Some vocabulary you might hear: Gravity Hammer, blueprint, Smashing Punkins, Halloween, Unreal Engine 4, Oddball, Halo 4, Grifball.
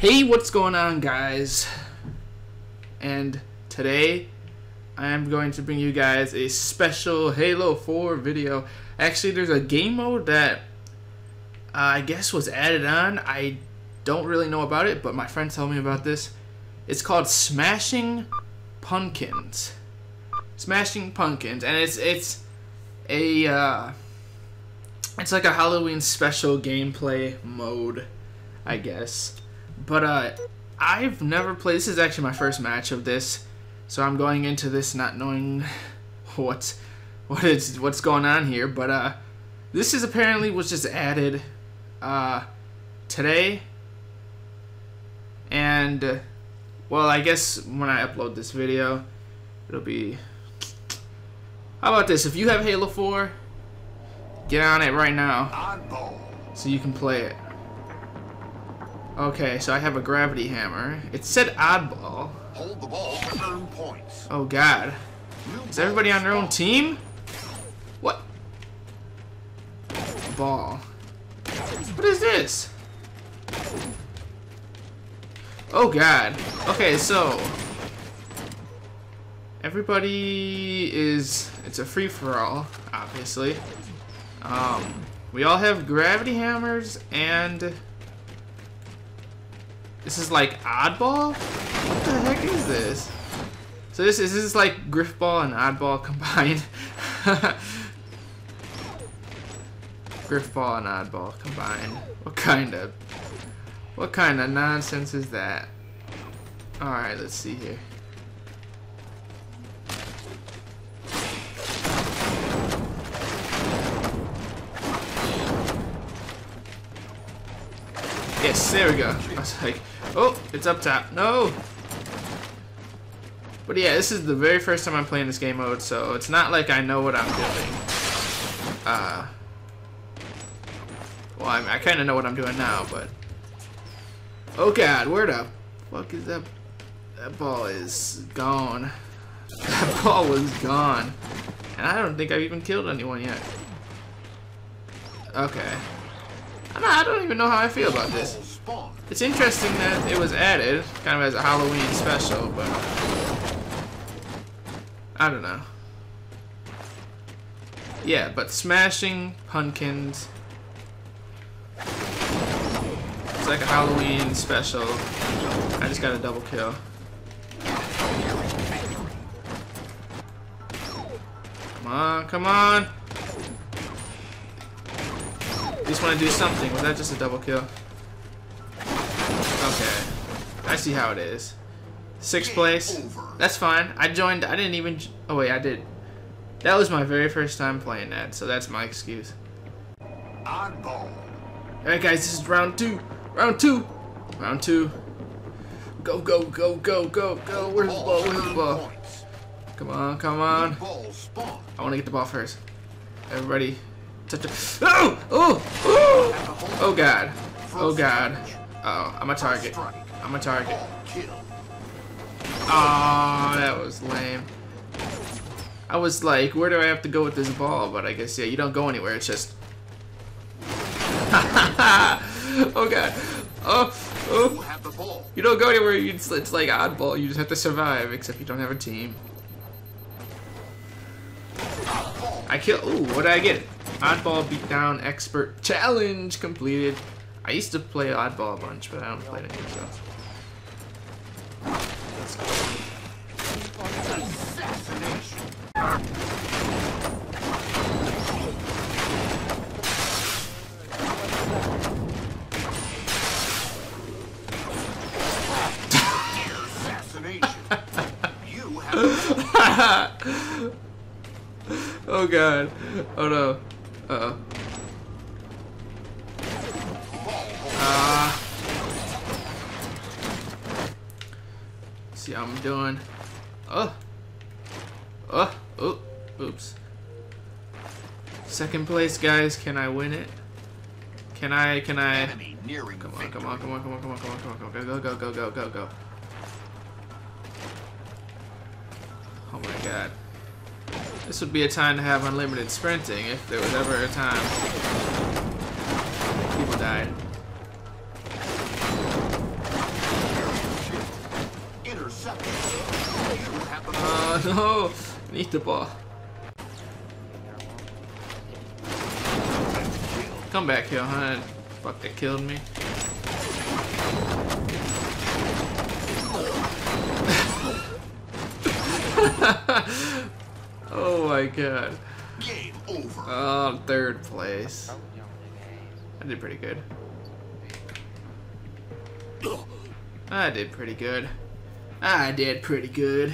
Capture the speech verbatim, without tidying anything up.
Hey, what's going on, guys? And today I am going to bring you guys a special Halo four video. Actually, there's a game mode that uh, I guess was added on. I don't really know about it, but my friend told me about this. It's called Smashing Pumpkins. Smashing Pumpkins, and it's it's a uh, it's like a Halloween special gameplay mode, I guess. But uh, I've never played. This is actually my first match of this, so I'm going into this not knowing what's what is what's going on here. But uh, this is apparently was just added uh, today, and uh, well, I guess when I upload this video, it'll be. How about this? If you have Halo four, get on it right now, so you can play it. Okay, so I have a gravity hammer. It said Oddball. Hold the ball to earn points. Oh god. Is everybody on their own team? What? Ball. What is this? Oh god. Okay, so everybody is it's a free for all, obviously. Um we all have gravity hammers and this is like Oddball? What the heck is this? So this is, this is like Grifball and Oddball combined. Grifball and Oddball combined. What kind of... What kind of nonsense is that? Alright, let's see here. Yes, there we go. I was like, oh, it's up top. No! But yeah, this is the very first time I'm playing this game mode, so it's not like I know what I'm doing. Uh, well, I, mean, I kind of know what I'm doing now, but... Oh god, where the fuck is that... That ball is gone. That ball was gone. And I don't think I've even killed anyone yet. Okay. I don't even know how I feel about this. It's interesting that it was added, kind of as a Halloween special, but I don't know. Yeah, but Smashing Pumpkins. It's like a Halloween special. I just got a double kill. Come on, come on! I just want to do something. Was that just a double kill? Okay. I see how it is. Sixth place. That's fine. I joined. I didn't even... Oh, wait. I did. That was my very first time playing that, so that's my excuse. Oddball. Alright, guys. This is round two. Round two. Round two. Go, go, go, go, go, go. Where's the ball? Where's the ball? Come on, come on. I want to get the ball first. Everybody... Oh! Oh! Oh! Oh god. Oh god. Uh oh, I'm a target. I'm a target. Oh, that was lame. I was like, where do I have to go with this ball? But I guess, yeah, you don't go anywhere. It's just... Oh god. Oh! Oh! You don't go anywhere. You just, it's like Oddball. You just have to survive, except you don't have a team. I kill. Ooh, what did I get? Oddball Beatdown Expert Challenge completed. I used to play Oddball a bunch, but I don't play it anymore. So. Let's go. Oh god. Oh no. Uh-oh. Uh, see how I'm doing. Oh. Oh. Oh. Oops. Second place, guys. Can I win it? Can I? Can I? Come on! Come on! Come on! Come on! Come on! Come on! Come on! Come on! Go! Go! Go! Go! Go! Go! Oh my god. This would be a time to have unlimited sprinting, if there was ever a time. People died. no, nicht the ball. Come back here, huh? Fuck, they killed me. Oh my god. Game over. Oh, third place. I did pretty good. I did pretty good. I did pretty good.